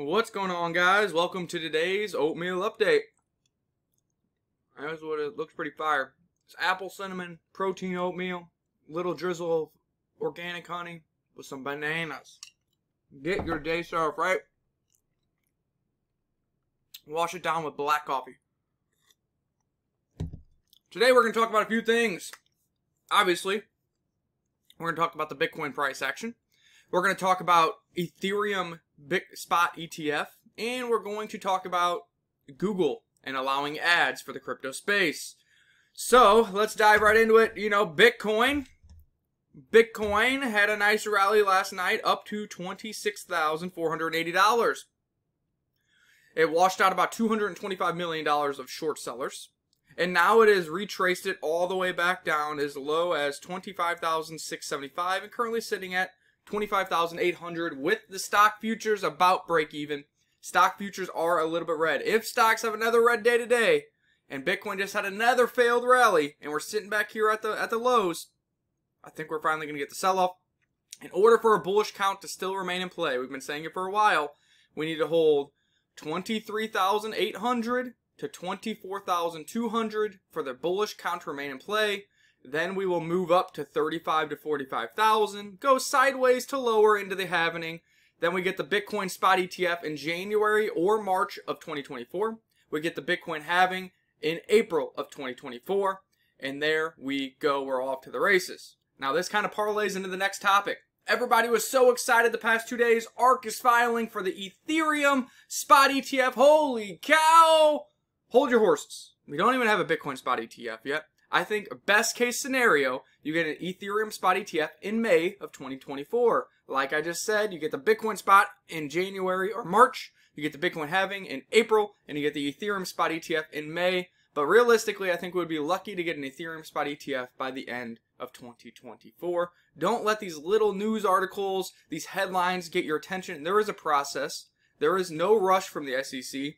What's going on, guys? Welcome to today's oatmeal update. That's what it looks pretty fire. It's apple cinnamon protein oatmeal, little drizzle of organic honey with some bananas. Get your day started right. Wash it down with black coffee. Today we're going to talk about a few things. Obviously, we're going to talk about the Bitcoin price action. We're going to talk about Ethereum spot ETF, and we're going to talk about Google and allowing ads for the crypto space. So let's dive right into it. You know, Bitcoin had a nice rally last night, up to $26,480. It washed out about $225 million of short sellers, and now it has retraced it all the way back down as low as $25,675, and currently sitting at $25,800 with the stock futures about break even. Stock futures are a little bit red. If stocks have another red day today, and Bitcoin just had another failed rally, and we're sitting back here at the lows, I think we're finally going to get the sell-off. In order for a bullish count to still remain in play, we've been saying it for a while, we need to hold 23,800 to 24,200 for the bullish count to remain in play. Then we will move up to 35 to 45,000, go sideways to lower into the halvening. Then we get the Bitcoin spot ETF in January or March of 2024. We get the Bitcoin halving in April of 2024. And there we go. We're off to the races. Now this kind of parlays into the next topic. Everybody was so excited the past 2 days. ARK is filing for the Ethereum spot ETF. Holy cow! Hold your horses. We don't even have a Bitcoin spot ETF yet. I think best case scenario, you get an Ethereum spot ETF in May of 2024. Like I just said, you get the Bitcoin spot in January or March, you get the Bitcoin halving in April, and you get the Ethereum spot ETF in May. But realistically, I think we would be lucky to get an Ethereum spot ETF by the end of 2024. Don't let these little news articles, these headlines get your attention. There is a process. There is no rush from the SEC,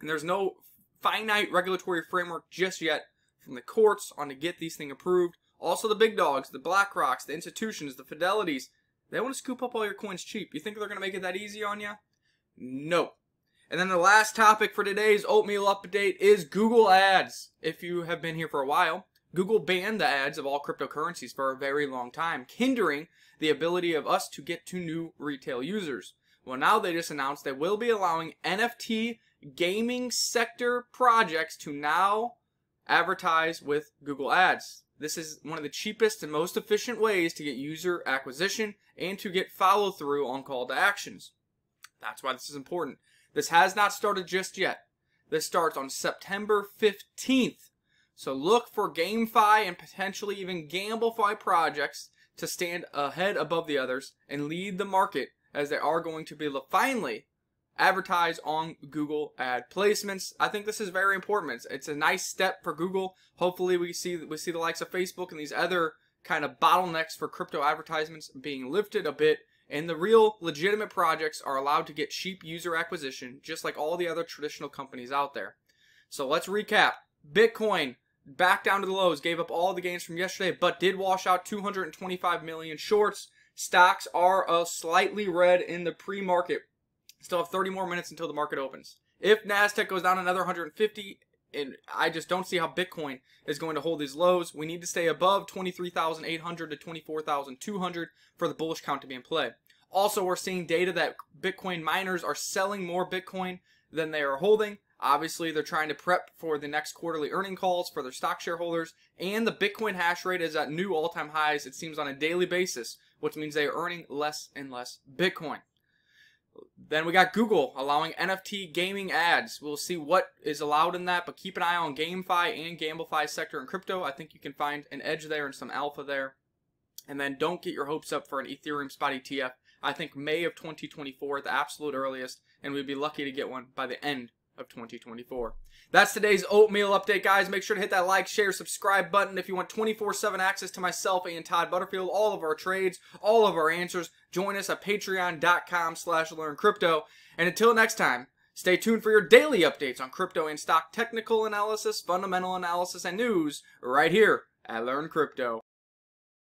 and there's no finite regulatory framework just yet from the courts on to get these things approved. Also the big dogs, the Black Rocks, the institutions, the Fidelities, they want to scoop up all your coins cheap. You think they're going to make it that easy on you? No. And then the last topic for today's oatmeal update is Google ads. If you have been here for a while, Google banned the ads of all cryptocurrencies for a very long time, hindering the ability of us to get to new retail users. Well, now they just announced they will be allowing NFT gaming sector projects to now advertise with Google ads. This is one of the cheapest and most efficient ways to get user acquisition and to get follow through on call to actions. That's why this is important. This has not started just yet. This starts on September 15th. So look for GameFi and potentially even GambleFi projects to stand ahead above the others and lead the market, as they are going to be able to finally advertise on Google ad placements. I think this is very important. It's a nice step for Google. Hopefully we see the likes of Facebook and these other kind of bottlenecks for crypto advertisements being lifted a bit, and the real legitimate projects are allowed to get cheap user acquisition just like all the other traditional companies out there. So let's recap. Bitcoin back down to the lows, gave up all the gains from yesterday, but did wash out 225 million shorts. Stocks are slightly red in the pre-market. Still have 30 more minutes until the market opens. If Nasdaq goes down another 150, and I just don't see how Bitcoin is going to hold these lows. We need to stay above 23,800 to 24,200 for the bullish count to be in play. Also, we're seeing data that Bitcoin miners are selling more Bitcoin than they are holding. Obviously, they're trying to prep for the next quarterly earning calls for their stock shareholders. And the Bitcoin hash rate is at new all-time highs, it seems, on a daily basis, which means they are earning less and less Bitcoin. Then we got Google allowing NFT gaming ads. We'll see what is allowed in that, but keep an eye on GameFi and GambleFi sector in crypto. I think you can find an edge there and some alpha there. And then don't get your hopes up for an Ethereum spot ETF. I think May of 2024 at the absolute earliest, and we'd be lucky to get one by the end of 2024. That's today's oatmeal update, guys. Make sure to hit that like, share, subscribe button if you want 24/7 access to myself and Todd Butterfield, all of our trades, all of our answers. Join us at patreon.com/learncrypto. And until next time, stay tuned for your daily updates on crypto and stock technical analysis, fundamental analysis, and news right here at Learn Crypto.